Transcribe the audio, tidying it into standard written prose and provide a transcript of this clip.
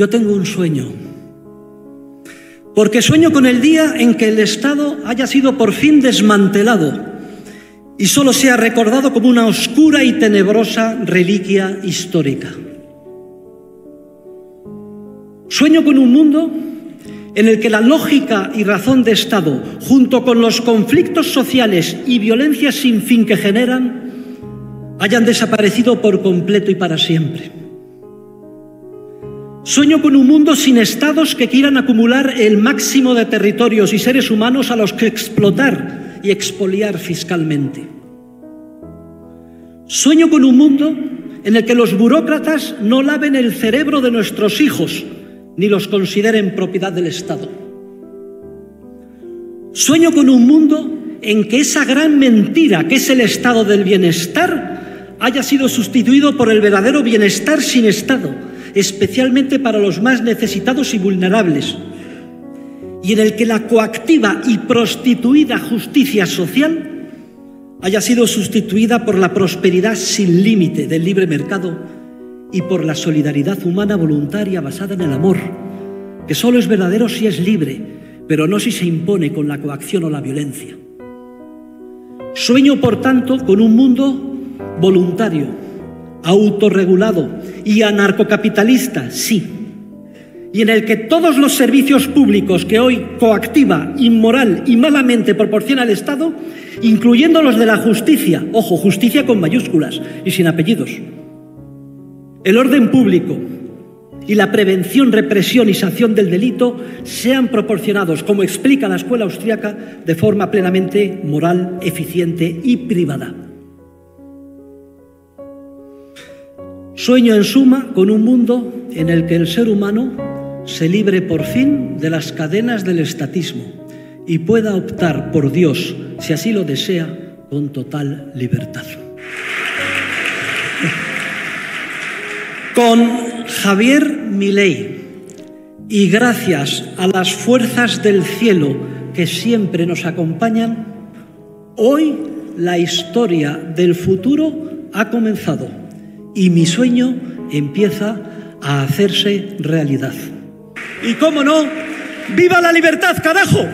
Yo tengo un sueño, porque sueño con el día en que el Estado haya sido por fin desmantelado y solo sea recordado como una oscura y tenebrosa reliquia histórica. Sueño con un mundo en el que la lógica y razón de Estado, junto con los conflictos sociales y violencias sin fin que generan, hayan desaparecido por completo y para siempre. Sueño con un mundo sin estados que quieran acumular el máximo de territorios y seres humanos a los que explotar y expoliar fiscalmente. Sueño con un mundo en el que los burócratas no laven el cerebro de nuestros hijos ni los consideren propiedad del Estado. Sueño con un mundo en que esa gran mentira que es el Estado del bienestar haya sido sustituido por el verdadero bienestar sin Estado, especialmente para los más necesitados y vulnerables, y en el que la coactiva y prostituida justicia social haya sido sustituida por la prosperidad sin límite del libre mercado y por la solidaridad humana voluntaria basada en el amor, que solo es verdadero si es libre, pero no si se impone con la coacción o la violencia. Sueño, por tanto, con un mundo voluntario, autorregulado y anarcocapitalista, sí, y en el que todos los servicios públicos que hoy coactiva, inmoral y malamente proporciona el Estado, incluyendo los de la justicia, ojo, justicia con mayúsculas y sin apellidos, el orden público y la prevención, represión y sanción del delito sean proporcionados, como explica la escuela austríaca, de forma plenamente moral, eficiente y privada. Sueño, en suma, con un mundo en el que el ser humano se libre por fin de las cadenas del estatismo y pueda optar por Dios, si así lo desea, con total libertad. Con Javier Milei, y gracias a las fuerzas del cielo que siempre nos acompañan, hoy la historia del futuro ha comenzado. Y mi sueño empieza a hacerse realidad. Y cómo no, ¡viva la libertad, carajo!